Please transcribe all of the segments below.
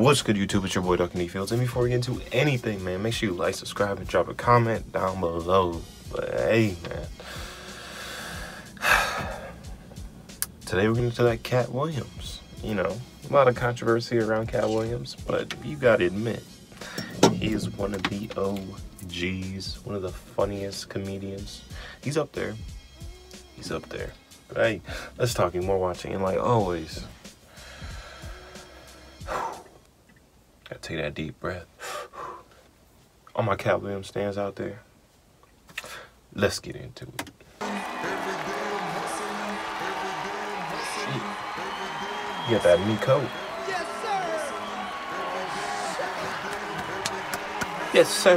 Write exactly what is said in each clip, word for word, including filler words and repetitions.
What's good, YouTube? It's your boy Duckin Fields. And before we get into anything, man, make sure you like, subscribe, and drop a comment down below. But hey, man, today we're getting to that Katt Williams. You know, a lot of controversy around Katt Williams, but you gotta admit, he is one of the O Gs, one of the funniest comedians. He's up there. He's up there. But hey, let's talk more watching, and like always, gotta take that deep breath. All my Katt Williams stands out there. Let's get into it. Shit. You got that new coat. Yes, sir. Yes, sir.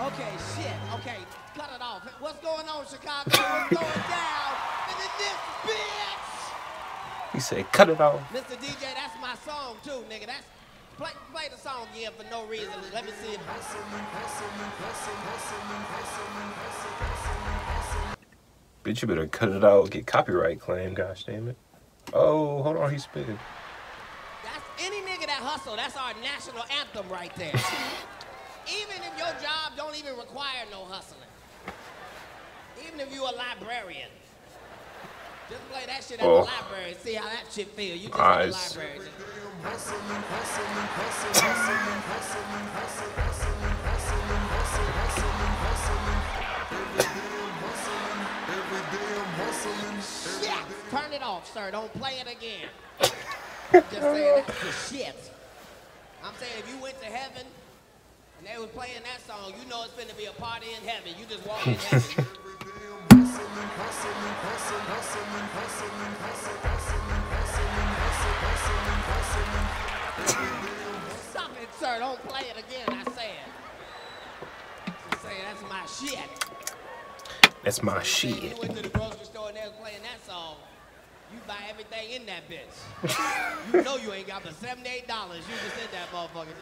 Okay, shit. Okay, cut it off. What's going on, Chicago? What's going down? And then this bitch. He said, cut it off. Mister D J, that's my song too, nigga. That's Play, play the song again for no reason. Let me see it. Bitch, you better cut it out. Get copyright claim. Gosh damn it. Oh, hold on. He's spitting. That's any nigga that hustle. That's our national anthem right there. Even if your job don't even require no hustling. Even if you a librarian. Just play that shit at oh. the library and see how that shit feel. You just nice. At the library. Shit! Turn it off, sir. Don't play it again. Just saying that's the shit. I'm saying if you went to heaven and they were playing that song, you know it's going to be a party in heaven. You just walk in heaven. Stop it, sir. Don't play it again, I said. I said that's my shit. That's my shit. You went to the grocery store and they was playing that song. You buy everything in that bitch. You know you ain't got but seventy-eight dollars. You just in that motherfucker.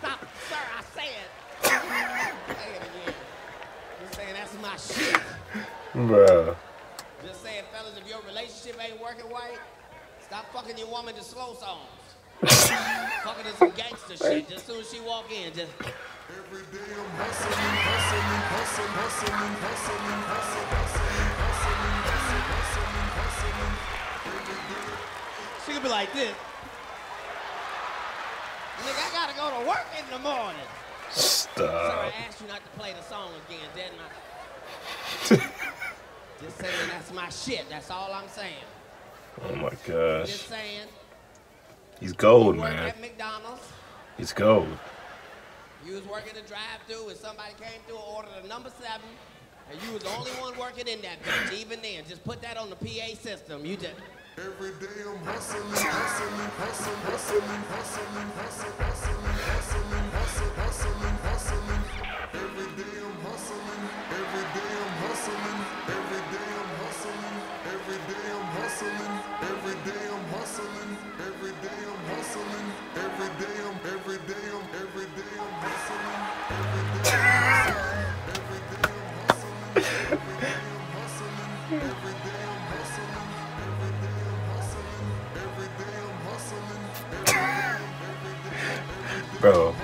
Stop, sir, I said. Say it again. Just saying that's my shit. Bruh. Just saying, fellas, if your relationship ain't working right, stop fucking your woman to slow songs. Fucking to some gangster shit. Just soon as she walk in, just every day I'm hustling, hustling, hustling, hustling, hustling, hustling, hustling, hustling. She could be like this. Nigga, I gotta go to work in the morning. Stop. So I asked you not to play the song again, didn't I? Just saying that's my shit. That's all I'm saying. Oh my gosh. Just saying. He's gold, man. At McDonald's. He's gold. You was working the drive-thru and somebody came through and ordered a number seven. And you was the only one working in that bitch. Even then, just put that on the P A system. You just... Every day I'm hustling, hustling, hustling, hustling, hustling, hustling, hustling, hustling, hustling, hustling. Every day I'm hustling, every day I'm hustling, every day I'm hustling, every day I'm hustling, every day I'm hustling, every day I'm hustling, every day I'm, every day I'm, every day I'm hustling, every day I'm hustling, every day I'm hustling, every day. Bro,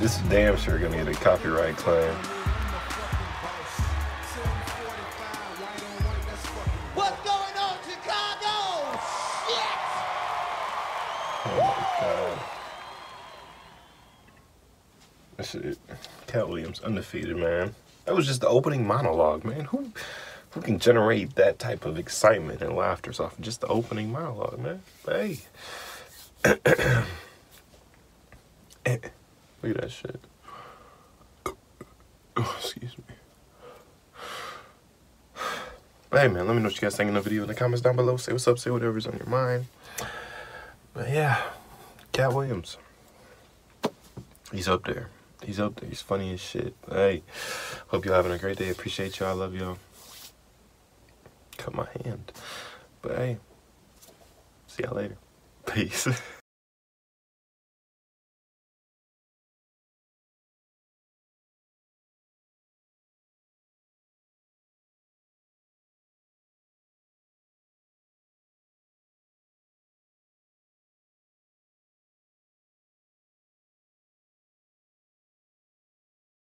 this is damn sure gonna get a copyright claim. What's going on, Chicago? Shit! Oh my god. That's it. Katt Williams, undefeated, man. That was just the opening monologue, man. Who, who can generate that type of excitement and laughter off of just the opening monologue, man? But hey. Look at that shit. Oh, excuse me. But hey, man, let me know what you guys think in the video in the comments down below. Say what's up, say whatever's on your mind. But yeah, Katt Williams. He's up there. He's up there. He's funny as shit. But hey, hope y'all having a great day. Appreciate y'all. I love y'all. Cut my hand. But hey, see y'all later. please.